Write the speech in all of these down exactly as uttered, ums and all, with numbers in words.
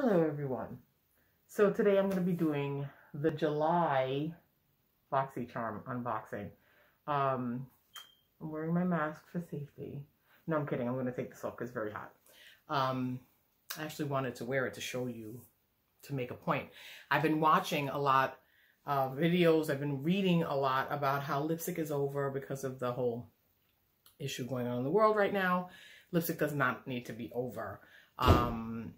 Hello everyone. So today I'm going to be doing the July BoxyCharm unboxing. Um, I'm wearing my mask for safety. No, I'm kidding. I'm going to take this off because it's very hot. Um, I actually wanted to wear it to show you, to make a point. I've been watching a lot of videos. I've been reading a lot about how lipstick is over because of the whole issue going on in the world right now. Lipstick does not need to be over. Um...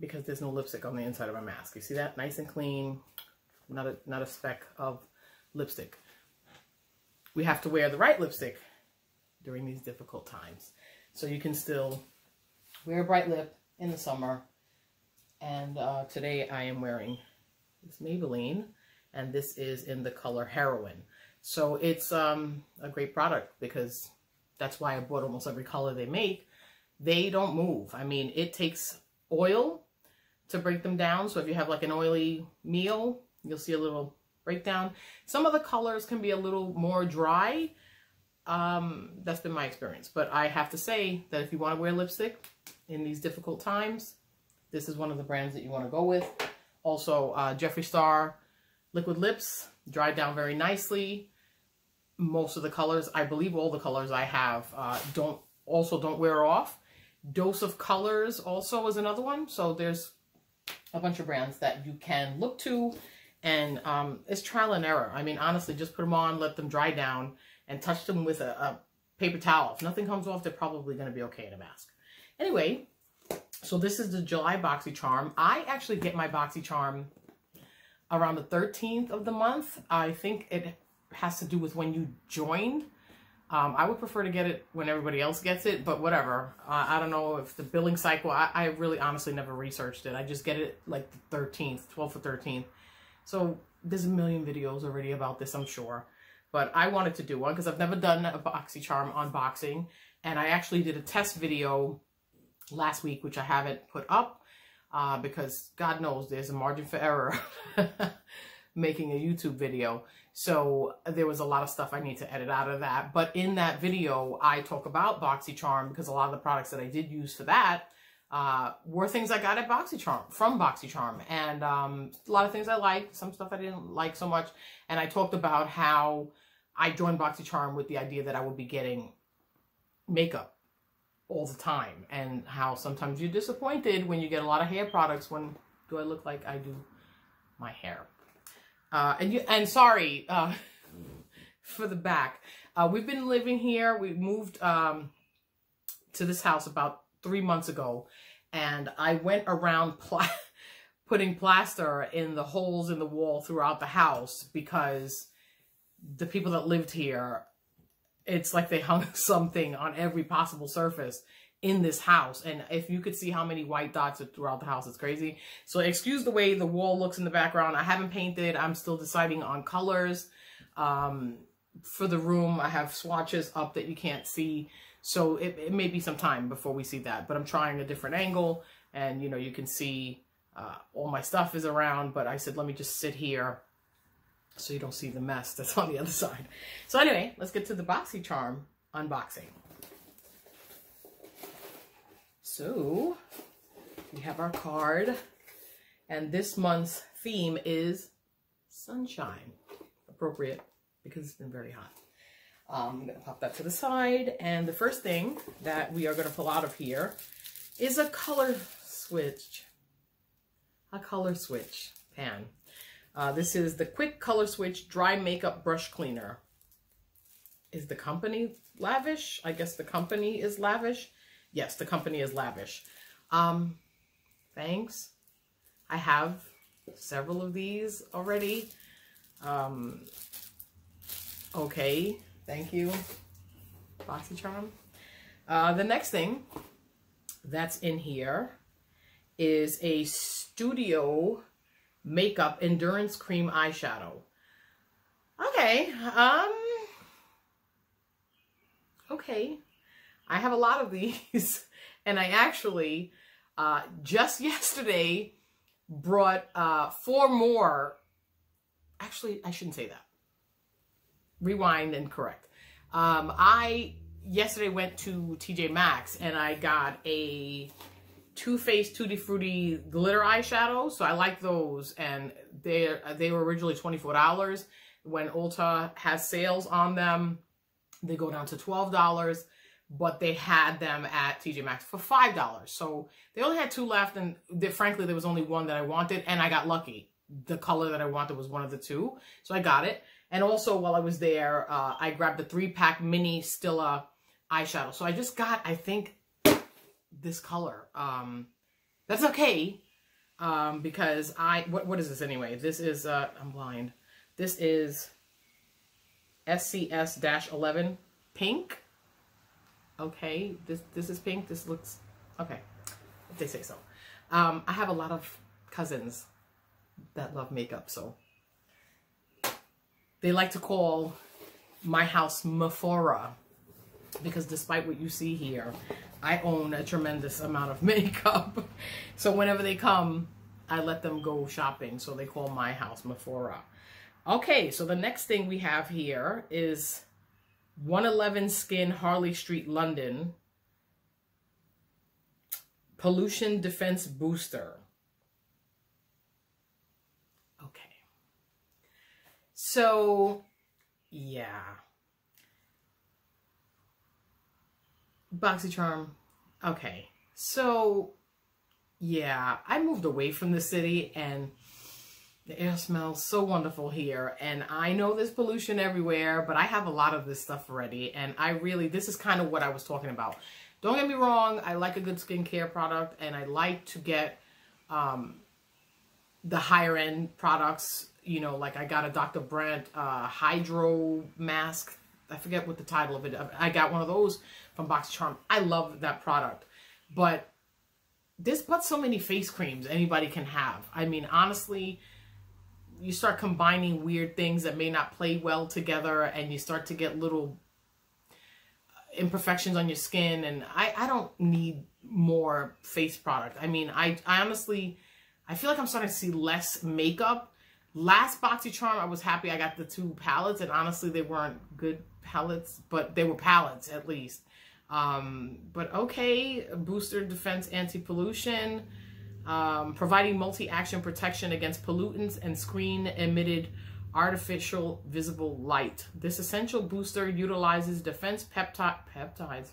because there's no lipstick on the inside of my mask. You see that? Nice and clean, not a, not a speck of lipstick. We have to wear the right lipstick during these difficult times. So you can still wear a bright lip in the summer. And uh, today I am wearing this Maybelline, and this is in the color Heroine. So it's um, a great product because that's why I bought almost every color they make. They don't move. I mean, it takes oil to break them down. So if you have like an oily meal, you'll see a little breakdown. Some of the colors can be a little more dry. Um, that's been my experience. But I have to say that if you want to wear lipstick in these difficult times, this is one of the brands that you want to go with. Also, uh, Jeffree Star Liquid Lips dried down very nicely. Most of the colors, I believe all the colors I have, uh, don't also don't wear off. Dose of Colors also is another one. So there's a bunch of brands that you can look to, and um, it's trial and error. I mean, honestly, just put them on, let them dry down, and touch them with a, a paper towel. If nothing comes off, they're probably going to be okay in a mask. Anyway, so this is the July BoxyCharm. I actually get my BoxyCharm around the thirteenth of the month. I think it has to do with when you joined. Um, I would prefer to get it when everybody else gets it, but whatever. Uh, I don't know if the billing cycle, I, I really honestly never researched it. I just get it like the thirteenth, twelfth or thirteenth. So there's a million videos already about this, I'm sure. But I wanted to do one because I've never done a BoxyCharm unboxing. And I actually did a test video last week, which I haven't put up uh, because God knows there's a margin for error making a YouTube video. So there was a lot of stuff I need to edit out of that. But in that video, I talk about BoxyCharm because a lot of the products that I did use for that uh, were things I got at BoxyCharm, from BoxyCharm. And um, a lot of things I liked, some stuff I didn't like so much. And I talked about how I joined BoxyCharm with the idea that I would be getting makeup all the time, and how sometimes you're disappointed when you get a lot of hair products. When do I look like I do my hair? Uh, and you, and sorry uh, for the back. Uh, we've been living here. We moved um, to this house about three months ago. And I went around pla putting plaster in the holes in the wall throughout the house because the people that lived here, it's like they hung something on every possible surface in this house. And if you could see how many white dots are throughout the house, it's crazy. So excuse the way the wall looks in the background. I haven't painted. I'm still deciding on colors um, for the room. I have swatches up that you can't see. So it, it may be some time before we see that, but I'm trying a different angle, and you know, you can see uh, all my stuff is around, but I said, let me just sit here so you don't see the mess that's on the other side. So anyway, let's get to the BoxyCharm unboxing. So we have our card, and this month's theme is sunshine. Appropriate because it's been very hot. Um, I'm gonna pop that to the side, and the first thing that we are gonna pull out of here is a color switch, a color switch pan. Uh, this is the Quick Color Switch Dry Makeup Brush Cleaner. Is the company lavish? I guess the company is lavish. Yes, the company is lavish. Um, thanks. I have several of these already. Um, okay, thank you, BoxyCharm. Uh, the next thing that's in here is a Studio Makeup Endurance Cream Eyeshadow. Okay, um, okay. I have a lot of these, and I actually uh, just yesterday brought uh, four more. Actually, I shouldn't say that. Rewind and correct. Um, I yesterday went to T J Maxx, and I got a Too Faced Tutti Frutti glitter eyeshadows. So I like those, and they they were originally twenty-four dollars. When Ulta has sales on them, they go down to twelve dollars, but they had them at T J Maxx for five dollars. So they only had two left, and they, frankly, there was only one that I wanted, and I got lucky. The color that I wanted was one of the two, so I got it. And also, while I was there, uh, I grabbed the three-pack mini Stila eyeshadow. So I just got, I think, this color. Um, that's okay, um, because I, what, what is this anyway? This is, uh, I'm blind. This is S C S eleven pink. Okay, this this is pink. This looks, okay, if they say so. Um, I have a lot of cousins that love makeup, so they like to call my house Mephora, because despite what you see here, I own a tremendous amount of makeup. So whenever they come, I let them go shopping, so they call my house Mephora. Okay, so the next thing we have here is one eleven Skin Harley Street London Pollution Defense Booster. Okay. So, yeah. BoxyCharm. Okay. So, yeah, I moved away from the city, and the air smells so wonderful here, and I know there's pollution everywhere, but I have a lot of this stuff already, and I really, this is kind of what I was talking about. Don't get me wrong, I like a good skincare product, and I like to get um, the higher end products, you know, like I got a Doctor Brandt uh, Hydro Mask, I forget what the title of it, I got one of those from BoxyCharm. I love that product, but there's but so many face creams anybody can have. I mean, honestly, you start combining weird things that may not play well together, and you start to get little imperfections on your skin. And I, I don't need more face product. I mean, I, I honestly, I feel like I'm starting to see less makeup. Last BoxyCharm, I was happy I got the two palettes, and honestly, they weren't good palettes, but they were palettes at least. Um, but okay, booster defense, anti-pollution. Um, providing multi-action protection against pollutants and screen-emitted artificial visible light. This essential booster utilizes defense pepti peptides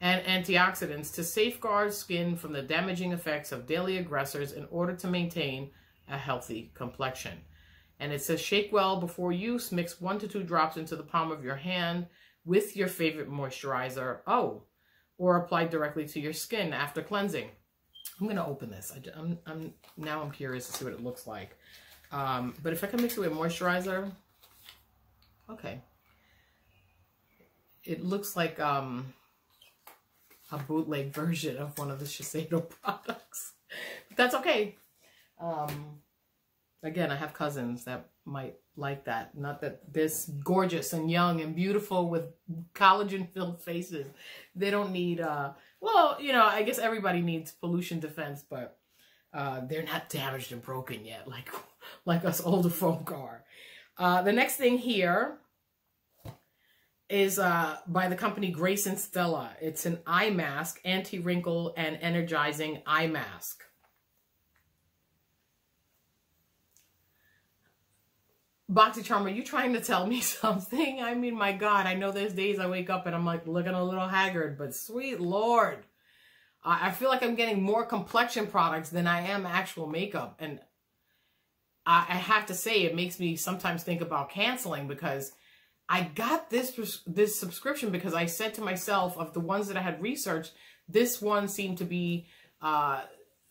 and antioxidants to safeguard skin from the damaging effects of daily aggressors in order to maintain a healthy complexion. And it says shake well before use, mix one to two drops into the palm of your hand with your favorite moisturizer, oh, or apply directly to your skin after cleansing. I'm gonna open this. I, I'm, I'm now I'm curious to see what it looks like. Um, but if I can mix it with moisturizer, okay. It looks like um, a bootleg version of one of the Shiseido products. But that's okay. Um, again, I have cousins that might like that. Not that this gorgeous and young and beautiful with collagen-filled faces, they don't need. Uh, Well, you know, I guess everybody needs pollution defense, but uh, they're not damaged and broken yet, like like us older folk are. Uh, the next thing here is uh, by the company Grace and Stella. It's an eye mask, anti-wrinkle and energizing eye mask. BoxyCharm, are you trying to tell me something? I mean, my God, I know there's days I wake up and I'm like looking a little haggard, but sweet Lord. Uh, I feel like I'm getting more complexion products than I am actual makeup. And I, I have to say, it makes me sometimes think about canceling, because I got this, this subscription because I said to myself, of the ones that I had researched, this one seemed to be uh,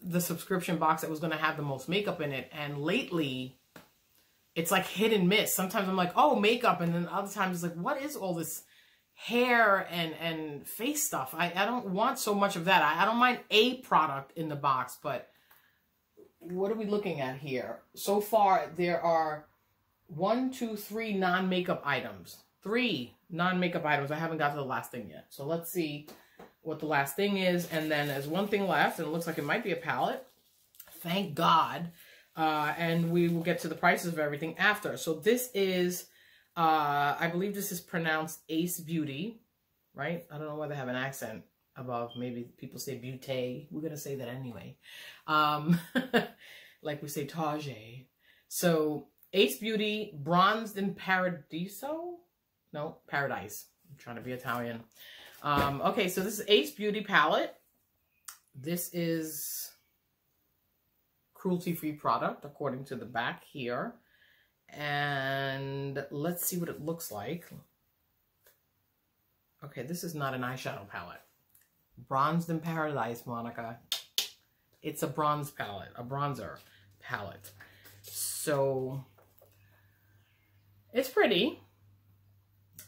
the subscription box that was going to have the most makeup in it. And lately, it's like hit and miss. Sometimes I'm like, oh, makeup. And then other times it's like, what is all this hair and, and face stuff? I, I don't want so much of that. I, I don't mind a product in the box, but what are we looking at here? So far, there are one, two, three non-makeup items. Three non-makeup items. I haven't got to the last thing yet. So let's see what the last thing is. And then there's one thing left, and it looks like it might be a palette. Thank God. Uh, and we will get to the prices of everything after. So this is, uh, I believe this is pronounced Ace Beauty, right? I don't know why they have an accent. about, maybe people say Beauté. We're going to say that anyway. Um, like we say Tajé. So Ace Beauty, Bronzed in Paradiso. No, Paradise. I'm trying to be Italian. Um, okay, so this is Ace Beauty palette. This is cruelty-free product, according to the back here. And let's see what it looks like. Okay, this is not an eyeshadow palette. Bronzed in Paradise, Monica. It's a bronze palette, a bronzer palette. So it's pretty,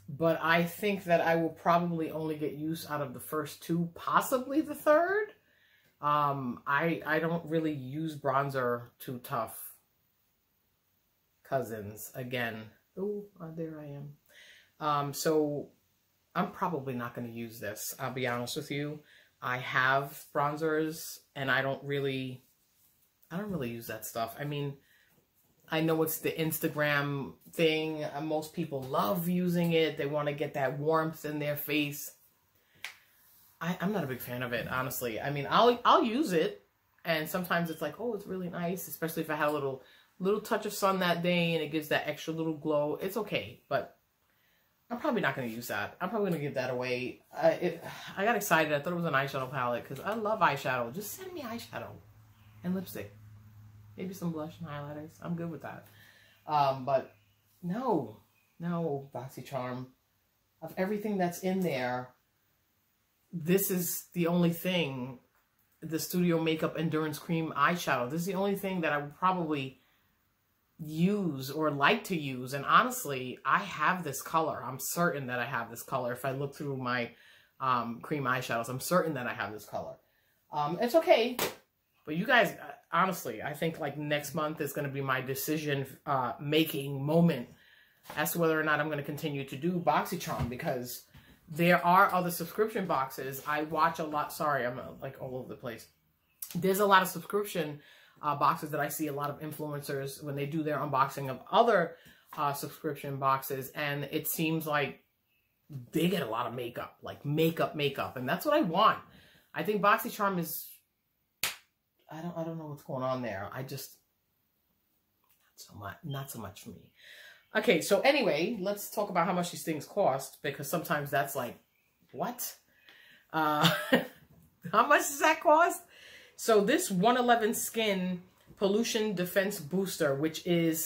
but I think that I will probably only get use out of the first two, possibly the third. Um, I, I don't really use bronzer too tough. Cousins again. Oh, there I am. Um, so I'm probably not going to use this. I'll be honest with you. I have bronzers and I don't really, I don't really use that stuff. I mean, I know it's the Instagram thing. Most people love using it. They want to get that warmth in their face. I, I'm not a big fan of it, honestly. I mean, I'll, I'll use it. And sometimes it's like, oh, it's really nice. Especially if I had a little little touch of sun that day and it gives that extra little glow. It's okay, but I'm probably not going to use that. I'm probably going to give that away. I, it, I got excited. I thought it was an eyeshadow palette because I love eyeshadow. Just send me eyeshadow and lipstick. Maybe some blush and highlighters. I'm good with that. Um, but no, no, BoxyCharm. Of everything that's in there, this is the only thing. The Studio Makeup Endurance Cream Eyeshadow. This is the only thing that I would probably use or like to use. And honestly, I have this color. I'm certain that I have this color. If I look through my um, cream eyeshadows, I'm certain that I have this color. Um, it's okay. But you guys, honestly, I think like next month is going to be my decision uh, making moment as to whether or not I'm going to continue to do BoxyCharm, because there are other subscription boxes. I watch a lot. Sorry, I'm like all over the place. There's a lot of subscription Uh, boxes that I see a lot of influencers when they do their unboxing of other uh, subscription boxes, and it seems like they get a lot of makeup, like makeup, makeup, and that's what I want. I think BoxyCharm is, I don't, I don't know what's going on there. I just not so much, not so much for me. Okay, so anyway, let's talk about how much these things cost, because sometimes that's like, what? Uh, how much does that cost? So this one eleven Skin Pollution Defense Booster, which is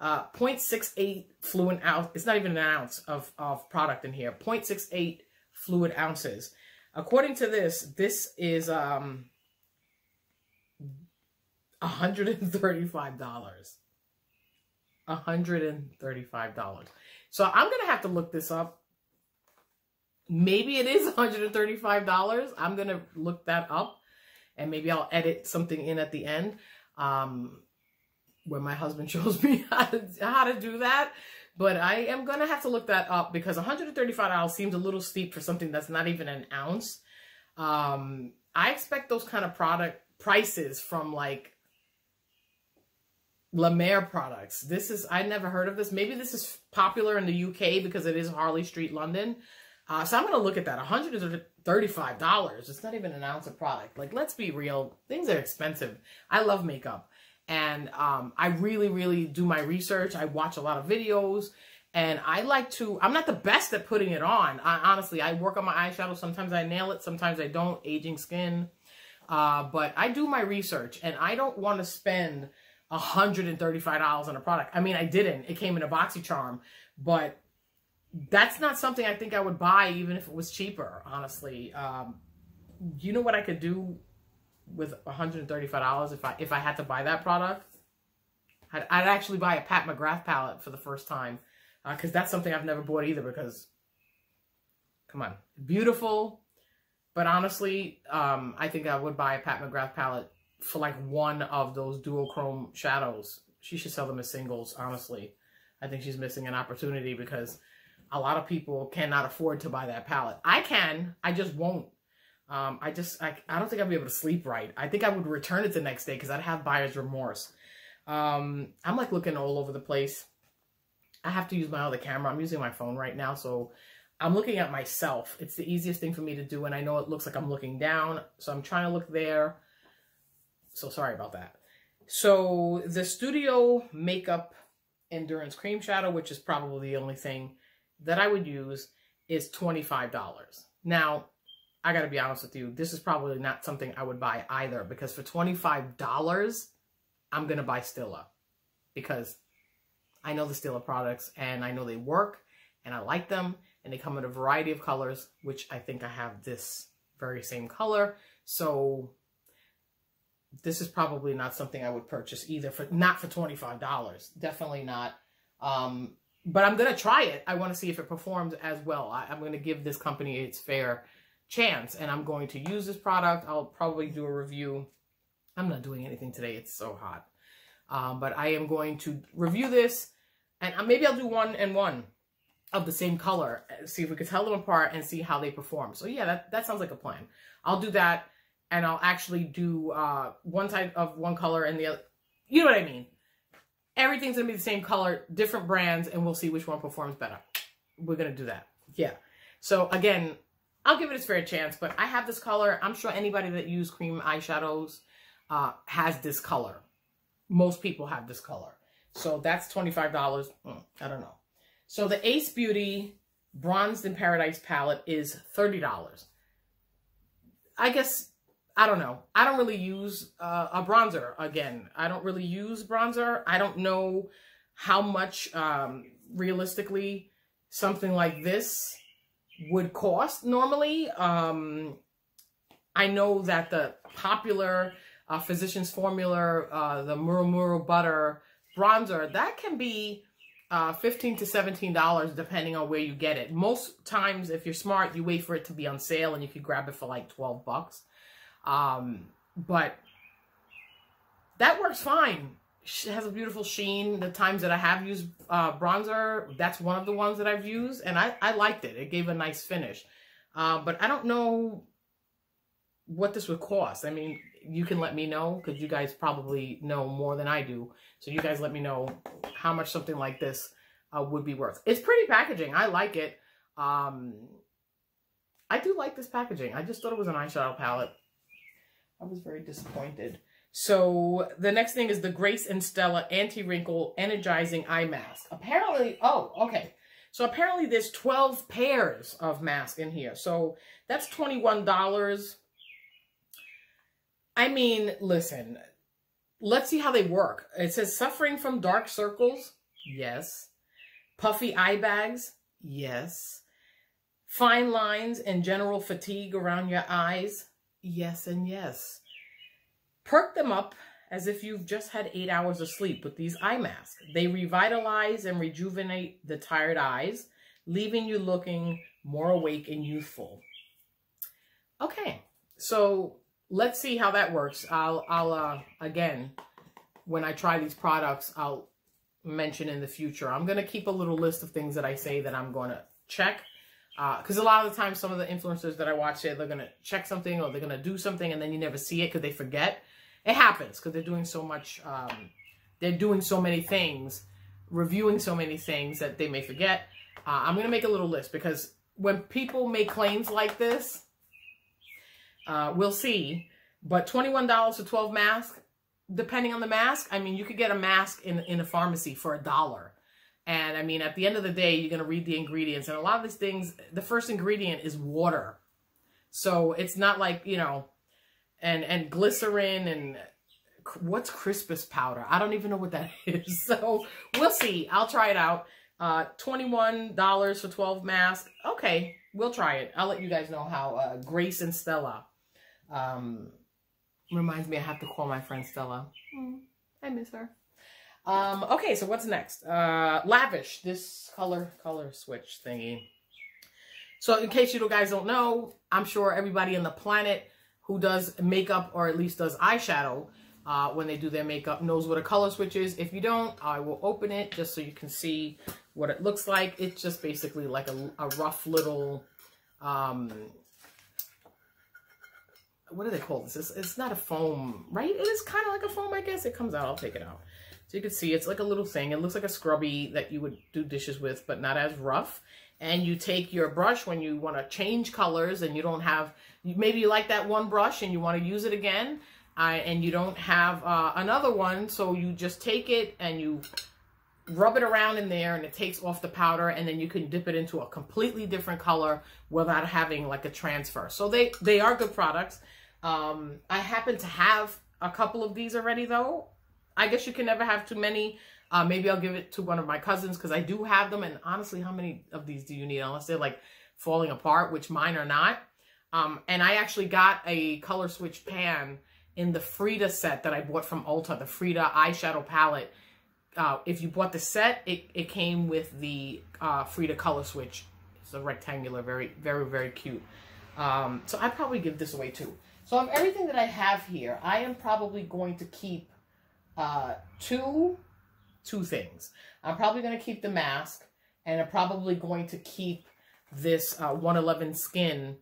uh, zero point six eight fluid ounce. It's not even an ounce of, of product in here. zero point six eight fluid ounces. According to this, this is um, one hundred thirty-five dollars. one hundred thirty-five dollars. So I'm going to have to look this up. Maybe it is one hundred thirty-five dollars. I'm going to look that up. And maybe I'll edit something in at the end um, where my husband shows me how to, how to do that. But I am going to have to look that up, because one hundred thirty-five dollars seems a little steep for something that's not even an ounce. Um, I expect those kind of product prices from like La Mer products. This is, I never heard of this. Maybe this is popular in the U K because it is Harley Street, London. Uh, so I'm going to look at that. one hundred thirty-five dollars. It's not even an ounce of product. Like, let's be real. Things are expensive. I love makeup. And um, I really, really do my research. I watch a lot of videos. And I like to, I'm not the best at putting it on. I, honestly, I work on my eyeshadow. Sometimes I nail it. Sometimes I don't. Aging skin. Uh, but I do my research. And I don't want to spend one hundred thirty-five dollars on a product. I mean, I didn't. It came in a BoxyCharm. But that's not something I think I would buy, even if it was cheaper, honestly. Um, you know what I could do with one hundred thirty-five dollars if I if I had to buy that product? I'd, I'd actually buy a Pat McGrath palette for the first time, because uh, that's something I've never bought either, because, come on, beautiful. But honestly, um, I think I would buy a Pat McGrath palette for like one of those duochrome shadows. She should sell them as singles, honestly. I think she's missing an opportunity, because a lot of people cannot afford to buy that palette. I can. I just won't. Um, I just, I, I don't think I'd be able to sleep right. I think I would return it the next day because I'd have buyer's remorse. Um, I'm like looking all over the place. I have to use my other camera. I'm using my phone right now. So I'm looking at myself. It's the easiest thing for me to do, and I know it looks like I'm looking down, so I'm trying to look there. So sorry about that. So the Studio Makeup Endurance Cream Shadow, which is probably the only thing that I would use, is twenty-five dollars. Now, I gotta be honest with you, this is probably not something I would buy either, because for twenty-five dollars, I'm gonna buy Stila, because I know the Stila products and I know they work and I like them, and they come in a variety of colors, which I think I have this very same color. So this is probably not something I would purchase either, for not for twenty-five dollars, definitely not. Um, but I'm gonna try it. I wanna see if it performs as well. I, I'm gonna give this company its fair chance, and I'm going to use this product. I'll probably do a review. I'm not doing anything today, it's so hot. Um, but I am going to review this, and maybe I'll do one and one of the same color, see if we could tell them apart and see how they perform. So yeah, that, that sounds like a plan. I'll do that, and I'll actually do uh, one type of one color and the other. You know what I mean? Everything's gonna be the same color, different brands, and we'll see which one performs better. We're gonna do that, yeah. So again, I'll give it its fair chance, but I have this color. I'm sure anybody that uses cream eyeshadows uh, has this color. Most people have this color. So that's twenty-five dollars. Mm, I don't know. So the Ace Beauty Bronzed in Paradise palette is thirty dollars. I guess, I don't know. I don't really use uh, a bronzer again. I don't really use bronzer. I don't know how much um, realistically something like this would cost normally. Um, I know that the popular uh, Physician's Formula, uh, the Murumuru Butter bronzer, that can be uh, fifteen to seventeen dollars depending on where you get it. Most times, if you're smart, you wait for it to be on sale and you could grab it for like twelve bucks. Um, but that works fine. It has a beautiful sheen. The times that I have used uh, bronzer, that's one of the ones that I've used, and I, I liked it. It gave a nice finish. Uh, but I don't know what this would cost. I mean, you can let me know, because you guys probably know more than I do. So you guys let me know how much something like this uh, would be worth. It's pretty packaging. I like it. Um, I do like this packaging. I just thought it was an eyeshadow palette. I was very disappointed. So the next thing is the Grace and Stella Anti-Wrinkle Energizing Eye Mask. Apparently, oh, okay. So apparently there's twelve pairs of masks in here. So that's twenty-one dollars. I mean, listen, let's see how they work. It says suffering from dark circles. Yes. Puffy eye bags. Yes. Fine lines and general fatigue around your eyes. Yes and yes. Perk them up as if you've just had eight hours of sleep with these eye masks. They revitalize and rejuvenate the tired eyes, leaving you looking more awake and youthful. Okay, so let's see how that works. I'll, I'll uh, again, when I try these products, I'll mention in the future. I'm going to keep a little list of things that I say that I'm going to check. Because uh, a lot of the time, some of the influencers that I watch say they're going to check something or they're going to do something, and then you never see it because they forget. It happens because they're doing so much, um, they're doing so many things, reviewing so many things that they may forget. Uh, I'm going to make a little list, because when people make claims like this, uh, we'll see. But twenty-one dollars for twelve masks, depending on the mask. I mean, you could get a mask in, in a pharmacy for a dollar. And I mean, at the end of the day, you're going to read the ingredients. And a lot of these things, the first ingredient is water. So it's not like, you know, and, and glycerin and what's Crispus powder? I don't even know what that is. So we'll see. I'll try it out. Uh, twenty-one dollars for twelve masks. Okay, we'll try it. I'll let you guys know how uh, Grace and Stella. Um, reminds me I have to call my friend Stella. Mm, I miss her. Um, okay, so what's next? Uh, Lavish, this color, color switch thingy. So in case you guys don't know, I'm sure everybody on the planet who does makeup, or at least does eyeshadow, uh, when they do their makeup, knows what a color switch is. If you don't, I will open it just so you can see what it looks like. It's just basically like a, a rough little, um, what do they call this? It's, it's not a foam, right? It is kind of like a foam, I guess. It comes out, I'll take it out. So you can see it's like a little thing. It looks like a scrubby that you would do dishes with, but not as rough. and you take your brush when you want to change colors and you don't have, maybe you like that one brush and you want to use it again, uh, and you don't have uh, another one, so you just take it and you rub it around in there and it takes off the powder, and then you can dip it into a completely different color without having like a transfer. So they, they are good products. Um, I happen to have a couple of these already though. I guess you can never have too many. Uh, maybe I'll give it to one of my cousins because I do have them. And honestly, how many of these do you need unless they're like falling apart, which mine are not. Um, and I actually got a color switch pan in the Frida set that I bought from Ulta, the Frida eyeshadow palette. Uh, if you bought the set, it, it came with the uh, Frida color switch. It's a rectangular, very, very, very cute. Um, so I probably give this away too. So of everything that I have here, I am probably going to keep uh, two... two things. I'm probably going to keep the mask, and I'm probably going to keep this uh, one eleven Skin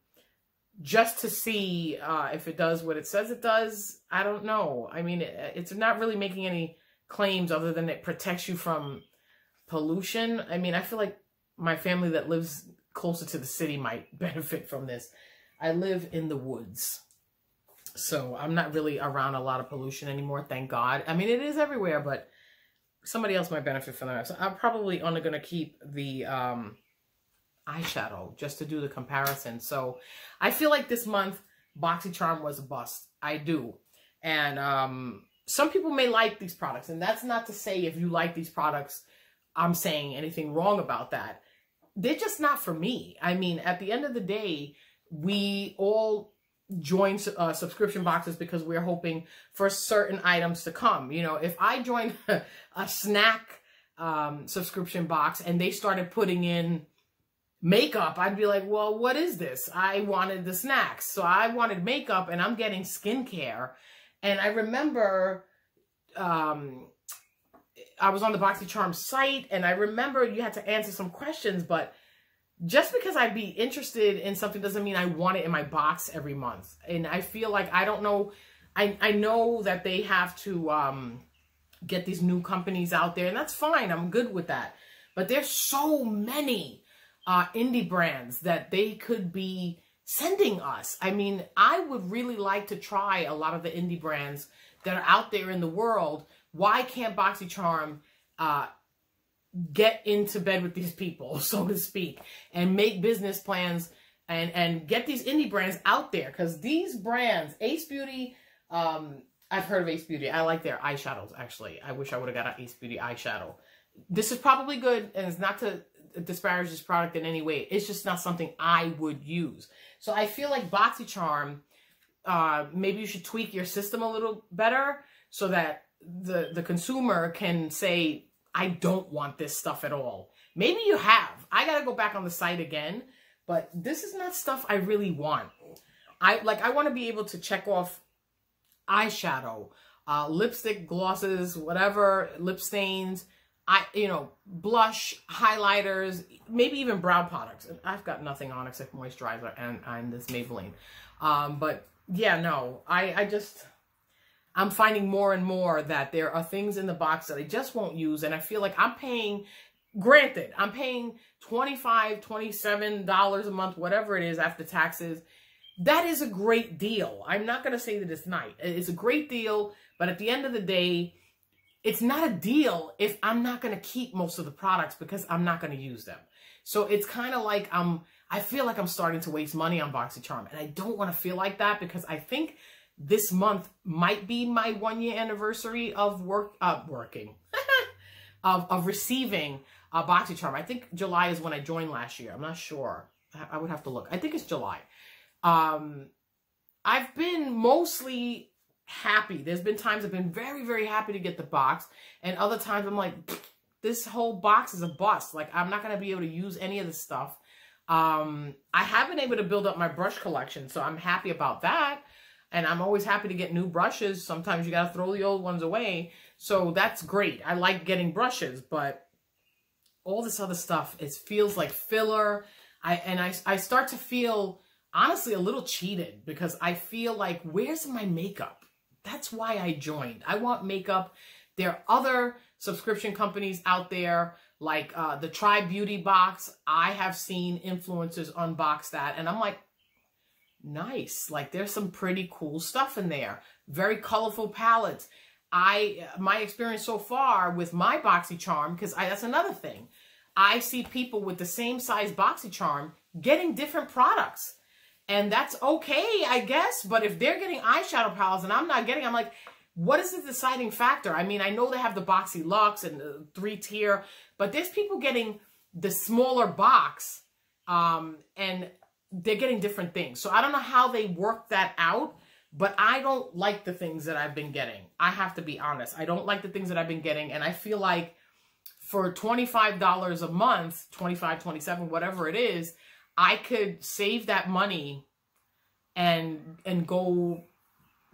just to see uh, if it does what it says it does. I don't know. I mean, it, it's not really making any claims other than it protects you from pollution. I mean, I feel like my family that lives closer to the city might benefit from this. I live in the woods, so I'm not really around a lot of pollution anymore, thank God. I mean, it is everywhere, but somebody else might benefit from that. So I'm probably only going to keep the um, eyeshadow just to do the comparison. So I feel like this month, BoxyCharm was a bust. I do. And um, some people may like these products. And that's not to say if you like these products, I'm saying anything wrong about that. They're just not for me. I mean, at the end of the day, we all join uh, subscription boxes because we're hoping for certain items to come. You know, if I joined a, a snack um, subscription box and they started putting in makeup, I'd be like, well, what is this? I wanted the snacks. So I wanted makeup and I'm getting skincare. And I remember um, I was on the BoxyCharm site and I remember you had to answer some questions, but just because I'd be interested in something doesn't mean I want it in my box every month. And I feel like, I don't know, I, I know that they have to um, get these new companies out there, and that's fine, I'm good with that. But there's so many uh, indie brands that they could be sending us. I mean, I would really like to try a lot of the indie brands that are out there in the world. Why can't BoxyCharm uh, get into bed with these people, so to speak, and make business plans and, and get these indie brands out there? Because these brands, Ace Beauty, um, I've heard of Ace Beauty. I like their eyeshadows, actually. I wish I would have got an Ace Beauty eyeshadow. This is probably good, and it's not to disparage this product in any way. It's just not something I would use. So I feel like BoxyCharm, uh, maybe you should tweak your system a little better so that the, the consumer can say, I don't want this stuff at all. Maybe you have. I got to go back on the site again, but this is not stuff I really want. I like, I want to be able to check off eyeshadow, uh, lipstick, glosses, whatever, lip stains, I, you know, blush, highlighters, maybe even brow products. I've got nothing on except moisturizer and, and this Maybelline. Um, but yeah, no, I, I just... I'm finding more and more that there are things in the box that I just won't use. And I feel like I'm paying, granted, I'm paying twenty-five dollars, twenty-seven dollars a month, whatever it is after taxes. That is a great deal. I'm not going to say that it's not. It's a great deal. But at the end of the day, it's not a deal if I'm not going to keep most of the products because I'm not going to use them. So it's kind of like I'm, I feel like I'm starting to waste money on BoxyCharm. And I don't want to feel like that because I think this month might be my one year anniversary of work, uh, working, of, of receiving a BoxyCharm. I think July is when I joined last year. I'm not sure. I would have to look. I think it's July. Um, I've been mostly happy. There's been times I've been very, very happy to get the box. And other times I'm like, this whole box is a bust. Like, I'm not going to be able to use any of this stuff. Um, I have been able to build up my brush collection, so I'm happy about that. And I'm always happy to get new brushes. Sometimes you got to throw the old ones away. So that's great. I like getting brushes, but all this other stuff, it feels like filler. I, and I, I start to feel, honestly, a little cheated because I feel like, where's my makeup? That's why I joined. I want makeup. There are other subscription companies out there like uh, the Tri Beauty Box. I have seen influencers unbox that, and I'm like, nice. Like, there's some pretty cool stuff in there. Very colorful palettes. I, my experience so far with my BoxyCharm, because that's another thing. I see people with the same size BoxyCharm getting different products. And that's okay, I guess. But if they're getting eyeshadow palettes and I'm not getting, I'm like, what is the deciding factor? I mean, I know they have the Boxy Luxe and the three tier, but there's people getting the smaller box um, and they're getting different things. So I don't know how they work that out, but I don't like the things that I've been getting. I have to be honest. I don't like the things that I've been getting. And I feel like for twenty-five dollars a month, twenty-five, twenty-seven, whatever it is, I could save that money and and go,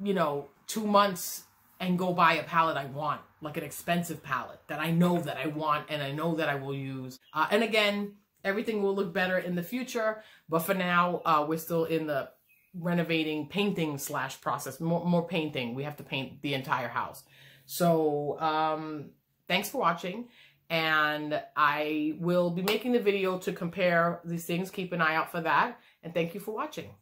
you know, two months and go buy a palette I want, like an expensive palette that I know that I want and I know that I will use. Uh, and again, everything will look better in the future. But for now, uh, we're still in the renovating, painting slash process, more, more painting. We have to paint the entire house. So um, thanks for watching. And I will be making the video to compare these things. Keep an eye out for that. And thank you for watching.